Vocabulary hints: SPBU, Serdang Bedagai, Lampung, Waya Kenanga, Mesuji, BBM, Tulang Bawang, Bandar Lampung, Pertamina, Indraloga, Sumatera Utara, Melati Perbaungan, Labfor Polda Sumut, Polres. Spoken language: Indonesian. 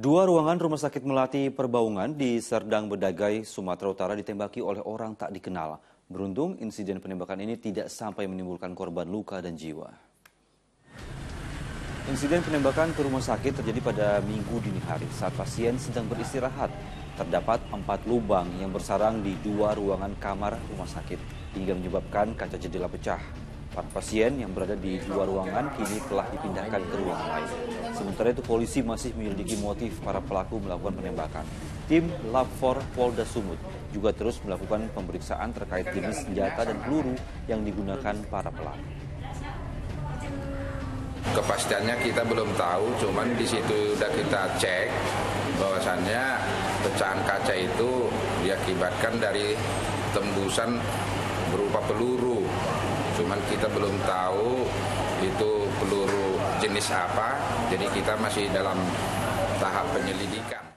Dua ruangan Rumah Sakit Melati Perbaungan di Serdang Bedagai, Sumatera Utara ditembaki oleh orang tak dikenal. Beruntung, insiden penembakan ini tidak sampai menimbulkan korban luka dan jiwa. Insiden penembakan ke rumah sakit terjadi pada Minggu dini hari saat pasien sedang beristirahat. Terdapat 4 lubang yang bersarang di 2 ruangan kamar rumah sakit hingga menyebabkan kaca jendela pecah. Para pasien yang berada di 2 ruangan kini telah dipindahkan ke ruangan lain. Sementara itu polisi masih menyelidiki motif para pelaku melakukan penembakan. Tim Labfor Polda Sumut juga terus melakukan pemeriksaan terkait jenis senjata dan peluru yang digunakan para pelaku. Kepastiannya kita belum tahu, cuman di situ sudah kita cek bahwasannya pecahan kaca itu diakibatkan dari tembusan berupa peluru. Cuman kita belum tahu itu peluru jenis apa, jadi kita masih dalam tahap penyelidikan.